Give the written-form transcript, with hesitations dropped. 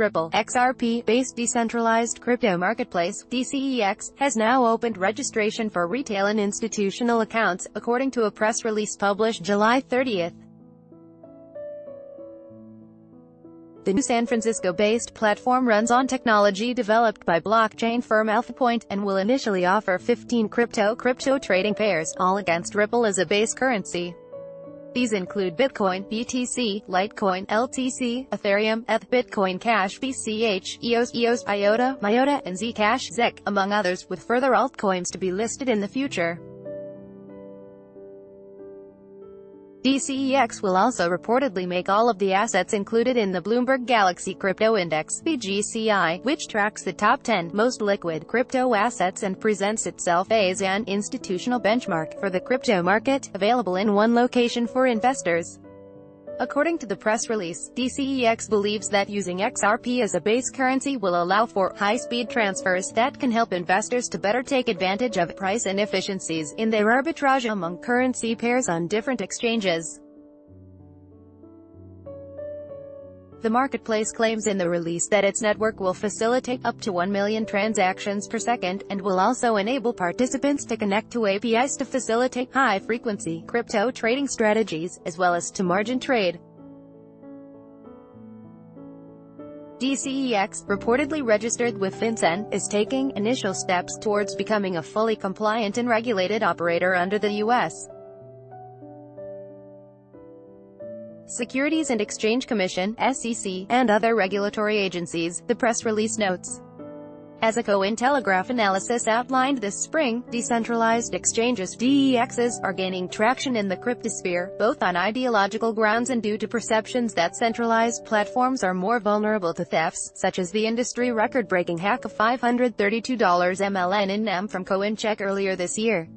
Ripple, XRP-based decentralized crypto marketplace, DCEX, has now opened registration for retail and institutional accounts, according to a press release published July 30. The new San Francisco-based platform runs on technology developed by blockchain firm AlphaPoint, and will initially offer 15 crypto trading pairs, all against Ripple as a base currency. These include Bitcoin, BTC, Litecoin, LTC, Ethereum, ETH, Bitcoin Cash, BCH, EOS, IOTA, and Zcash, ZEC, among others, with further altcoins to be listed in the future. DCEX will also reportedly make all of the assets included in the Bloomberg Galaxy Crypto Index (BGCI), which tracks the top 10 most liquid crypto assets and presents itself as an institutional benchmark for the crypto market, available in one location for investors. According to the press release, DCEX believes that using XRP as a base currency will allow for high-speed transfers that can help investors to better take advantage of price inefficiencies in their arbitrage among currency pairs on different exchanges. The marketplace claims in the release that its network will facilitate up to 1 million transactions per second, and will also enable participants to connect to APIs to facilitate high-frequency crypto trading strategies, as well as to margin trade. DCEX, reportedly registered with FinCEN, is taking initial steps towards becoming a fully compliant and regulated operator under the U.S. Securities and Exchange Commission (SEC) and other regulatory agencies, the press release notes. As a Cointelegraph analysis outlined this spring, decentralized exchanges (DEXs) are gaining traction in the cryptosphere, both on ideological grounds and due to perceptions that centralized platforms are more vulnerable to thefts, such as the industry record-breaking hack of $532 MLN in NAM from Coincheck earlier this year.